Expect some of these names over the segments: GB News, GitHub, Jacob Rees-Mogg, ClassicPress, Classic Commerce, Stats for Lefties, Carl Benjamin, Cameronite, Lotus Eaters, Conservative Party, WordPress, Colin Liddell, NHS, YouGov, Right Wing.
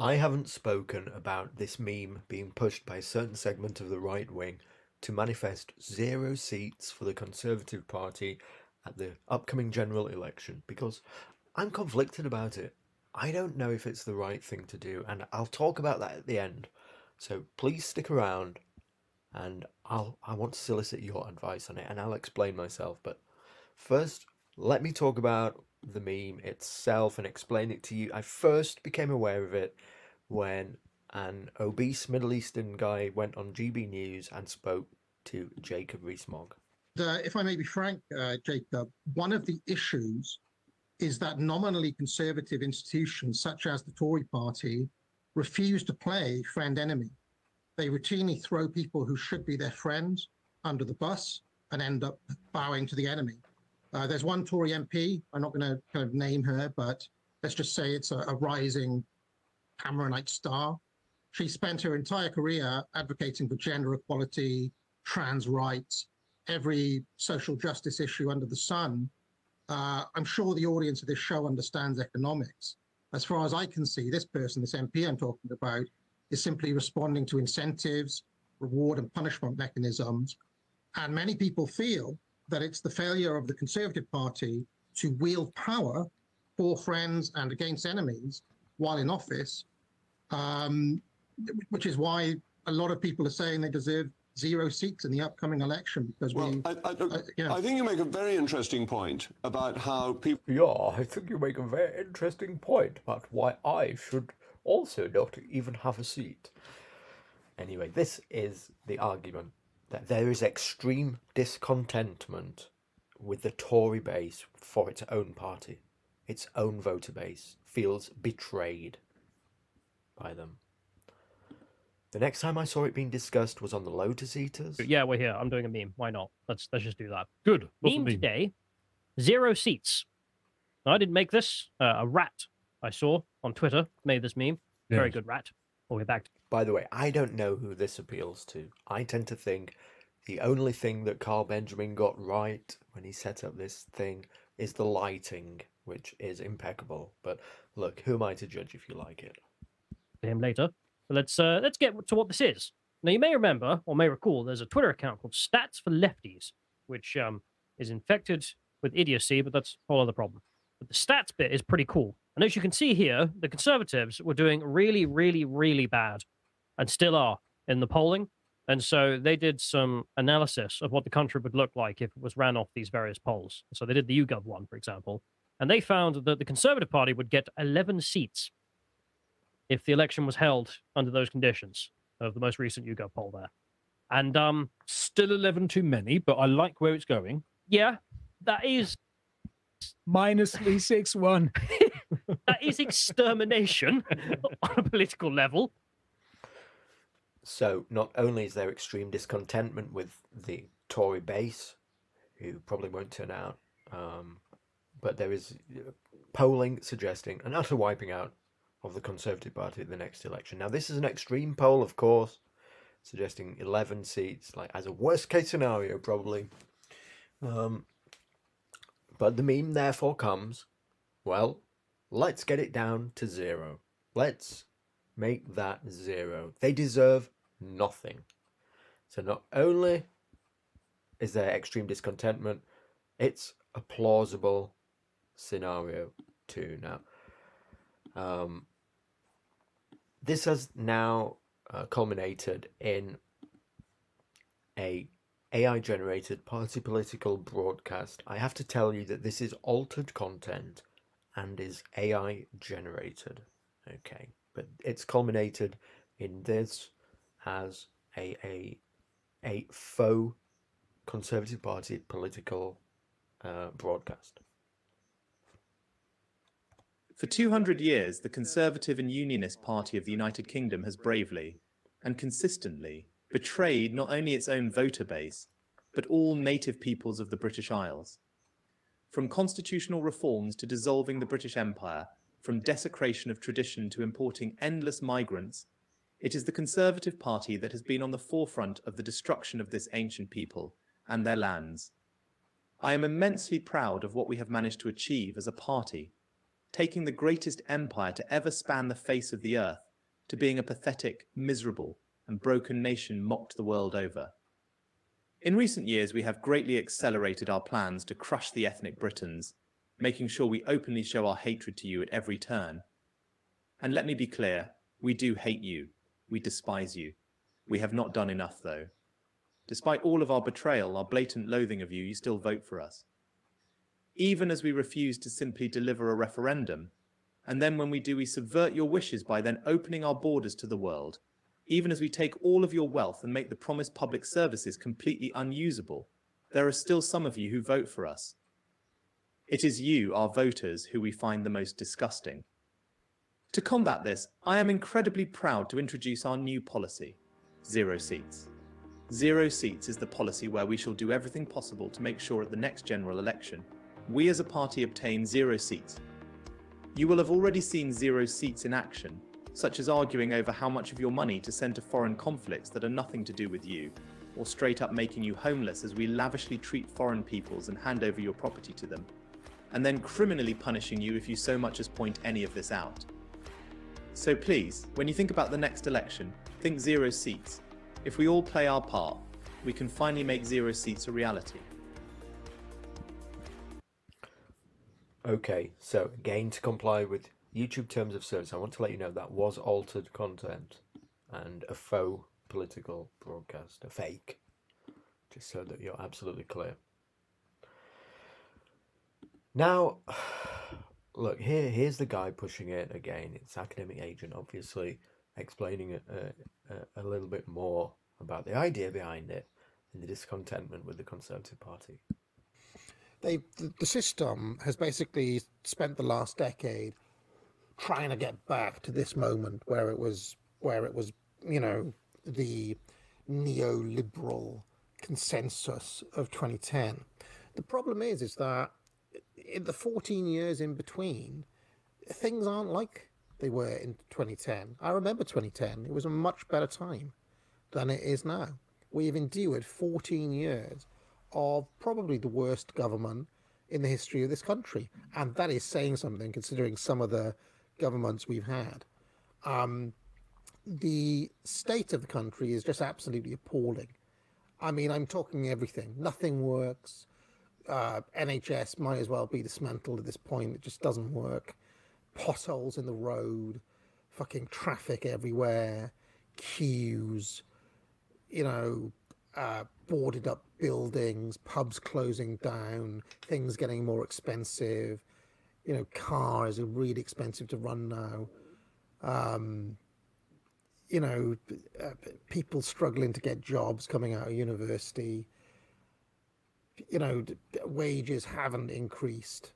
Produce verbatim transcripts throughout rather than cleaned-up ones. I haven't spoken about this meme being pushed by a certain segment of the right wing to manifest zero seats for the Conservative Party at the upcoming general election because I'm conflicted about it. I don't know if it's the right thing to do, and I'll talk about that at the end. So please stick around, and I'll, I want to solicit your advice on it, and I'll explain myself. But first, let me talk about the meme itself and explain it to you. I first became aware of it when an obese Middle Eastern guy went on G B News and spoke to Jacob Rees-Mogg. Uh, if I may be frank, uh, Jacob, one of the issues is that nominally conservative institutions such as the Tory party refuse to play friend-enemy. They routinely throw people who should be their friends under the bus and end up bowing to the enemy. Uh, there's one Tory M P, I'm not going to kind of name her, but let's just say it's a, a rising Cameronite star. She spent her entire career advocating for gender equality, trans rights, every social justice issue under the sun. Uh, I'm sure the audience of this show understands economics. As far as I can see, this person, this M P I'm talking about, is simply responding to incentives, reward and punishment mechanisms. And many people feel that it's the failure of the Conservative Party to wield power for friends and against enemies while in office, um, which is why a lot of people are saying they deserve zero seats in the upcoming election. Because well, we, I, I, uh, you know. I think you make a very interesting point about how people... Yeah, I think you make a very interesting point about why I should also not even have a seat. Anyway, this is the argument, that there is extreme discontentment with the Tory base for its own party. Its own voter base feels betrayed by them. The next time I saw it being discussed was on the Lotus Eaters. Yeah, we're here. I'm doing a meme. Why not? Let's let's just do that. Good. Meme today, zero seats. Now, I didn't make this. Uh, a rat I saw on Twitter made this meme. Yes. Very good rat. We'll be back. By the way, I don't know who this appeals to. I tend to think the only thing that Carl Benjamin got right when he set up this thing is the lighting, which is impeccable. But look, who am I to judge if you like it? Him later. But let's uh, let's get to what this is. Now, you may remember or may recall there's a Twitter account called Stats for Lefties, which um, is infected with idiocy, but that's a whole other problem. But the stats bit is pretty cool. And as you can see here, the Conservatives were doing really, really, really bad and still are in the polling. And so they did some analysis of what the country would look like if it was ran off these various polls. So they did the YouGov one, for example, and they found that the Conservative Party would get eleven seats if the election was held under those conditions of the most recent YouGov poll there. And um, still eleven too many, but I like where it's going. Yeah, that is... minus three six one. That is extermination on a political level. So not only is there extreme discontentment with the Tory base, who probably won't turn out, um, but there is polling suggesting an utter wiping out of the Conservative Party at the next election. Now, this is an extreme poll, of course, suggesting eleven seats, like as a worst-case scenario, probably. Um, but the meme therefore comes, well, let's get it down to zero. Let's make that zero. They deserve nothing. So not only is there extreme discontentment, it's a plausible scenario too now. Um, this has now uh, culminated in a A I-generated party political broadcast. I have to tell you that this is altered content and is A I-generated. Okay, but it's culminated in this as a a, a faux Conservative Party political uh, broadcast. For two hundred years, the Conservative and Unionist Party of the United Kingdom has bravely and consistently betrayed not only its own voter base, but all native peoples of the British Isles. From constitutional reforms to dissolving the British Empire, from desecration of tradition to importing endless migrants, it is the Conservative Party that has been on the forefront of the destruction of this ancient people and their lands. I am immensely proud of what we have managed to achieve as a party, taking the greatest empire to ever span the face of the earth to being a pathetic, miserable, and broken nation mocked the world over. In recent years, we have greatly accelerated our plans to crush the ethnic Britons, making sure we openly show our hatred to you at every turn. And let me be clear, we do hate you. We despise you. We have not done enough, though. Despite all of our betrayal, our blatant loathing of you, you still vote for us. Even as we refuse to simply deliver a referendum, and then when we do, we subvert your wishes by then opening our borders to the world, even as we take all of your wealth and make the promised public services completely unusable, there are still some of you who vote for us. It is you, our voters, who we find the most disgusting. To combat this, I am incredibly proud to introduce our new policy, zero seats. Zero seats is the policy where we shall do everything possible to make sure at the next general election, we as a party obtain zero seats. You will have already seen zero seats in action, such as arguing over how much of your money to send to foreign conflicts that are nothing to do with you, or straight up making you homeless as we lavishly treat foreign peoples and hand over your property to them, and then criminally punishing you if you so much as point any of this out. So please, when you think about the next election, think zero seats. If we all play our part, we can finally make zero seats a reality. Okay, so again, to comply with YouTube Terms of Service, I want to let you know that was altered content and a faux political broadcast, a fake, just so that you're absolutely clear. Now, look, here, here's the guy pushing it again. It's Academic Agent, obviously, explaining a, a, a little bit more about the idea behind it and the discontentment with the Conservative Party. They, the system has basically spent the last decade trying to get back to this moment where it was, where it was, you know, the neoliberal consensus of twenty ten. The problem is, is that in the fourteen years in between, things aren't like they were in twenty ten. I remember twenty ten. It was a much better time than it is now. We've endured fourteen years of probably the worst government in the history of this country. And that is saying something, considering some of the governments we've had. Um, the state of the country is just absolutely appalling. I mean, I'm talking everything. Nothing works. Uh, N H S might as well be dismantled at this point. It just doesn't work. Potholes in the road, fucking traffic everywhere, queues, you know, uh, boarded up buildings, pubs closing down, things getting more expensive. You know, cars are really expensive to run now. Um, you know, uh, people struggling to get jobs coming out of university. You know, wages haven't increased.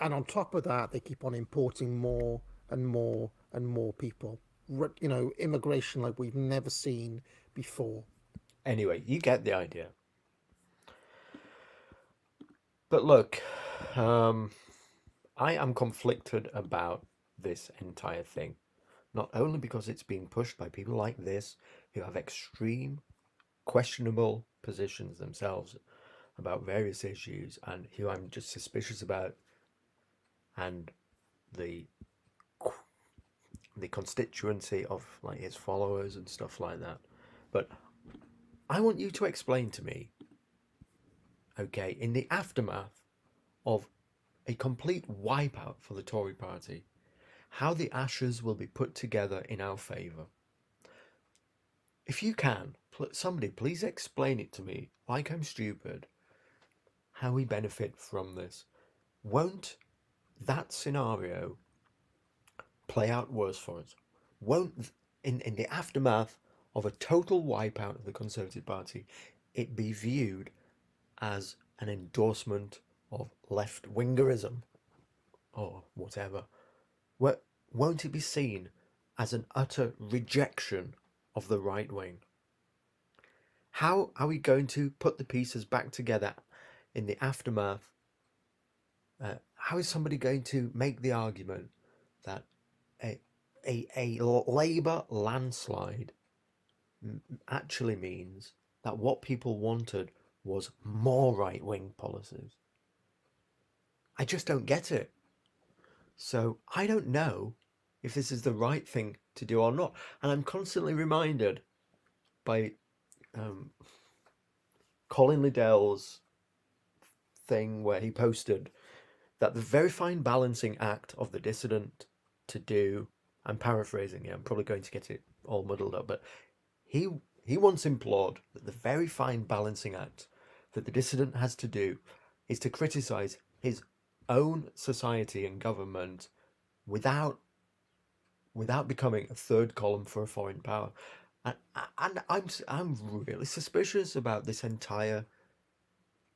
And on top of that, they keep on importing more and more and more people. You know, immigration like we've never seen before. Anyway, you get the idea. But look, um, I am conflicted about this entire thing. Not only because it's being pushed by people like this, who have extreme, questionable positions themselves about various issues, and who I'm just suspicious about, and the the constituency of like his followers and stuff like that. But I want you to explain to me, okay, in the aftermath of a complete wipeout for the Tory party, how the ashes will be put together in our favour. If you can, somebody please explain it to me, like I'm stupid, how we benefit from this. Won't that scenario play out worse for us? Won't, in, in the aftermath of a total wipeout of the Conservative Party, it be viewed as an endorsement of left-wingerism or whatever? Won't it be seen as an utter rejection of the right wing? How are we going to put the pieces back together in the aftermath? Uh, how is somebody going to make the argument that a, a, a Labour landslide actually means that what people wanted was more right-wing policies? I just don't get it. So I don't know if this is the right thing to do or not. And I'm constantly reminded by um, Colin Liddell's thing where he posted that the very fine balancing act of the dissident to do, I'm paraphrasing here, I'm probably going to get it all muddled up, but he he once implored that the very fine balancing act that the dissident has to do is to criticise his own society and government without without becoming a third column for a foreign power. And, and I'm, I'm really suspicious about this entire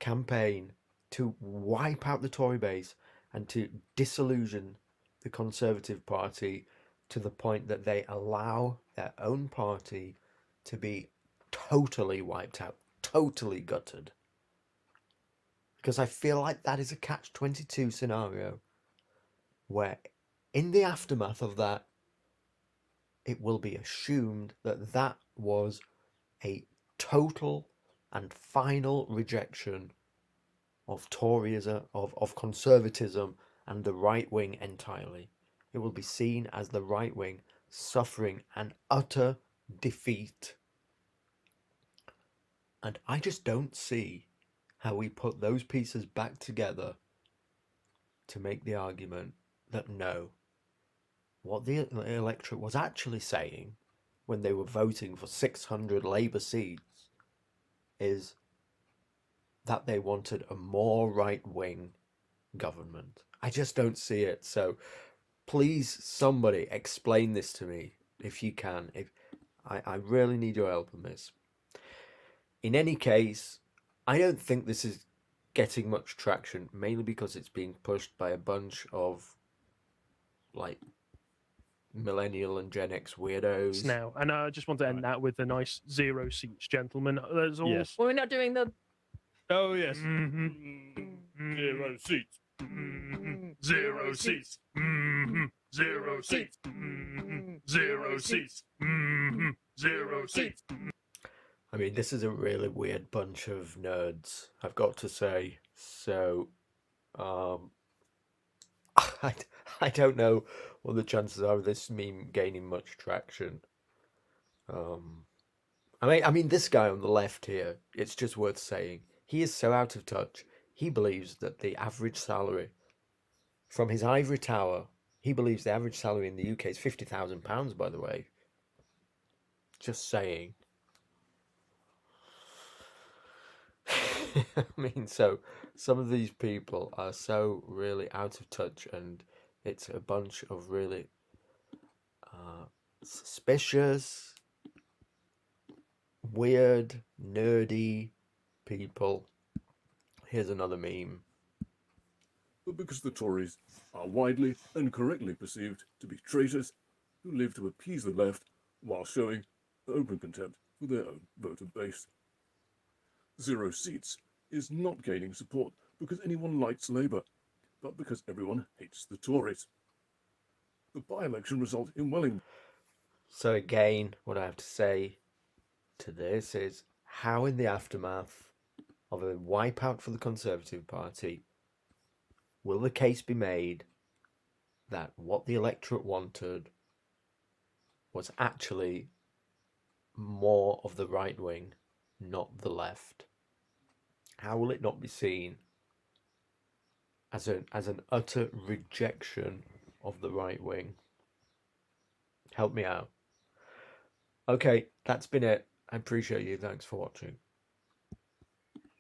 campaign to wipe out the Tory base and to disillusion the Conservative Party to the point that they allow their own party to be totally wiped out, totally gutted. Because I feel like that is a catch twenty-two scenario where in the aftermath of that, it will be assumed that that was a total and final rejection of Toryism, of, of conservatism and the right wing entirely. It will be seen as the right wing suffering an utter defeat. And I just don't see how we put those pieces back together to make the argument that no, what the electorate was actually saying when they were voting for six hundred Labour seats is that they wanted a more right-wing government. I just don't see it. So please, somebody explain this to me if you can. If I, I really need your help on this. In any case, I don't think this is getting much traction, mainly because it's being pushed by a bunch of like millennial and Gen X weirdos now. And I just want to end right. that with a nice zero seats, gentlemen. There's all. Yes. Well, we're not doing the. Oh yes. Mm-hmm. Mm-hmm. Zero seats. Mm-hmm. Zero seats. Mm-hmm. Zero seats. Mm-hmm. Zero seats. Mm-hmm. Zero seats. I mean, this is a really weird bunch of nerds, I've got to say. So, um, I, I don't know what the chances are of this meme gaining much traction. Um, I mean, I mean, this guy on the left here, it's just worth saying, he is so out of touch. He believes that the average salary from his ivory tower, he believes the average salary in the U K is fifty thousand pounds, by the way. Just saying. I mean, so some of these people are so really out of touch, and it's a bunch of really uh, suspicious, weird, nerdy people. Here's another meme. But because the Tories are widely and correctly perceived to be traitors who live to appease the left while showing open contempt for their own voter base. Zero seats is not gaining support because anyone likes Labour, but because everyone hates the Tories. The by-election result in Wellington. So again, what I have to say to this is how in the aftermath of a wipeout for the Conservative Party will the case be made that what the electorate wanted was actually more of the right wing, not the left? How will it not be seen as an as an utter rejection of the right wing? Help me out. Okay, that's been it. I appreciate you. Thanks for watching.